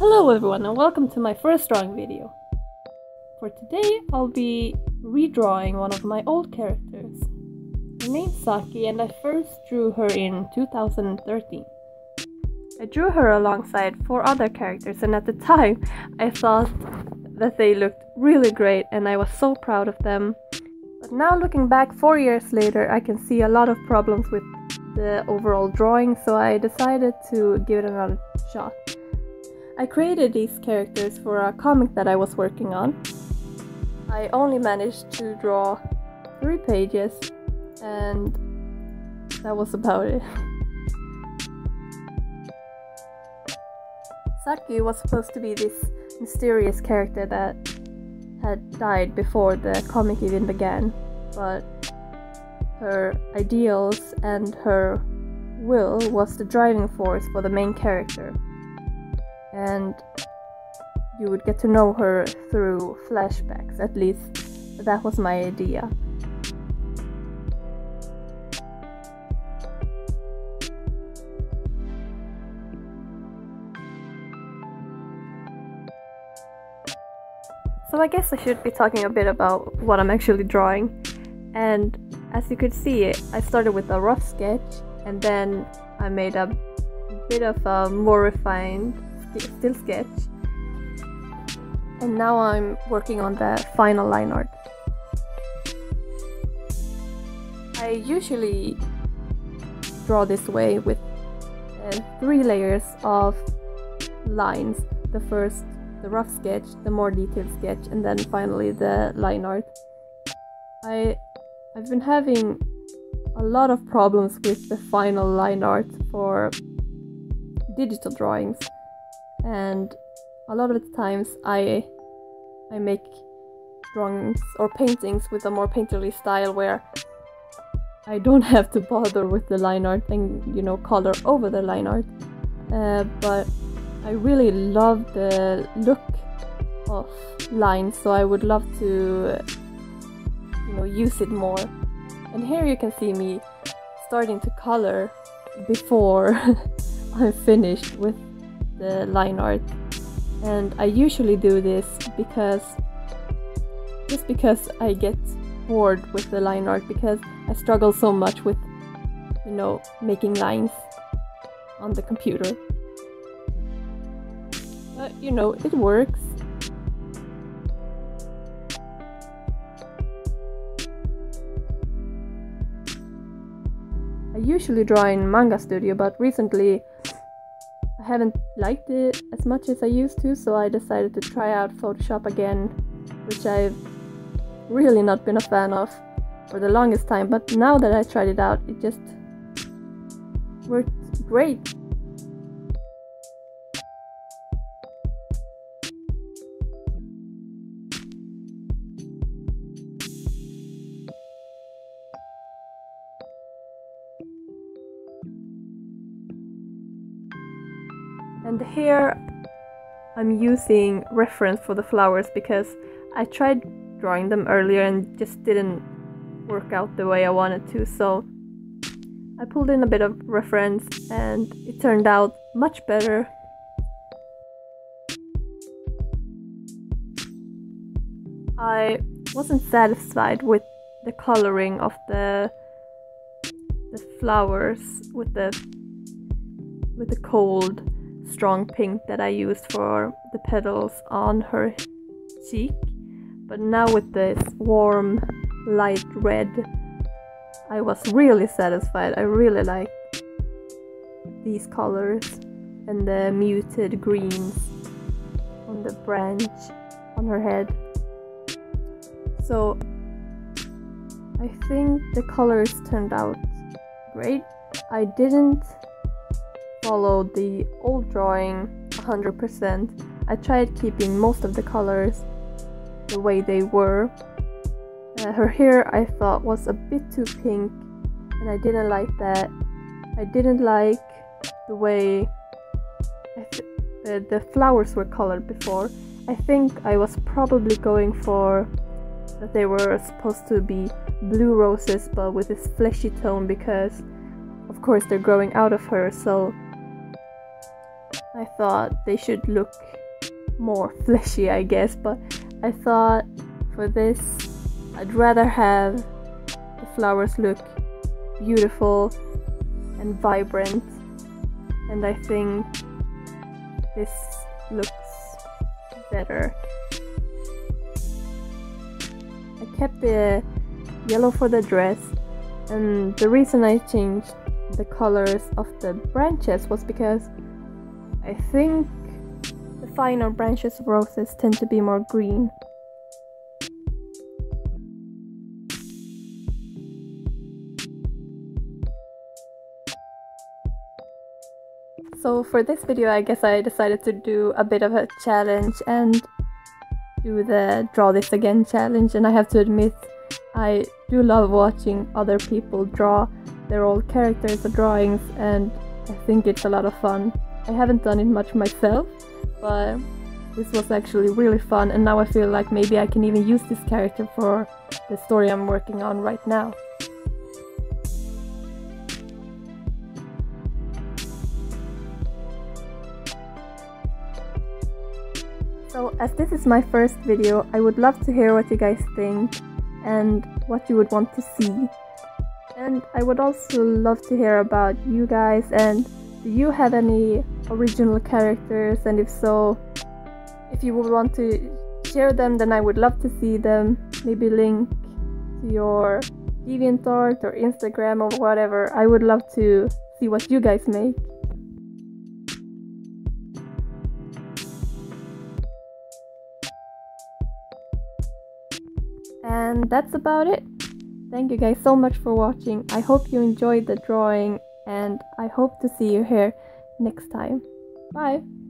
Hello everyone and welcome to my first drawing video. For today I'll be redrawing one of my old characters. Her name's Saki and I first drew her in 2013. I drew her alongside four other characters and at the time I thought that they looked really great and I was so proud of them. But now looking back 4 years later I can see a lot of problems with the overall drawing, so I decided to give it another shot. I created these characters for a comic that I was working on. I only managed to draw 3 pages and that was about it. Saki was supposed to be this mysterious character that had died before the comic even began, but her ideals and her will was the driving force for the main character. And you would get to know her through flashbacks, at least that was my idea. So I guess I should be talking a bit about what I'm actually drawing. And as you could see, I started with a rough sketch and then I made a bit of a more refined still sketch, and now I'm working on the final line art. I usually draw this way with 3 layers of lines. The first, the rough sketch, the more detailed sketch, and then finally the line art. I've been having a lot of problems with the final line art for digital drawings. And a lot of the times I make drawings or paintings with a more painterly style where I don't have to bother with the line art and, you know, color over the line art. But I really love the look of lines, so I would love to, you know, use it more. And here you can see me starting to color before I'm finished with the line art, and I usually do this because I get bored with the line art because I struggle so much with, you know, making lines on the computer. But you know, it works. I usually draw in Manga Studio, but recently I haven't liked it as much as I used to, so I decided to try out Photoshop again, which I've really not been a fan of for the longest time, but now that I tried it out, it just worked great. And here I'm using reference for the flowers because I tried drawing them earlier and just didn't work out the way I wanted to, so I pulled in a bit of reference and it turned out much better. I wasn't satisfied with the coloring of the flowers with the cold strong pink that I used for the petals on her cheek, but now with this warm light red I was really satisfied. I really like these colors and the muted greens on the branch on her head, so I think the colors turned out great. I didn't follow the old drawing 100%. I tried keeping most of the colors the way they were. Her hair I thought was a bit too pink and I didn't like that. I didn't like the way the flowers were colored before. I think I was probably going for that they were supposed to be blue roses but with this fleshy tone because of course they're growing out of her, so I thought they should look more fleshy, I guess, but I thought for this I'd rather have the flowers look beautiful and vibrant, and I think this looks better. I kept the yellow for the dress, and the reason I changed the colors of the branches was because I think the finer branches of roses tend to be more green. So for this video, I guess I decided to do a bit of a challenge and do the draw this again challenge, and I have to admit I do love watching other people draw their old characters or drawings, and I think it's a lot of fun. I haven't done it much myself, but this was actually really fun, and now I feel like maybe I can even use this character for the story I'm working on right now. So as this is my first video, I would love to hear what you guys think and what you would want to see. And I would also love to hear about you guys, and do you have any original characters, and if so, if you would want to share them, then I would love to see them. Maybe link to your DeviantArt or Instagram or whatever. I would love to see what you guys make. And that's about it. Thank you guys so much for watching. I hope you enjoyed the drawing, and I hope to see you here next time. Bye!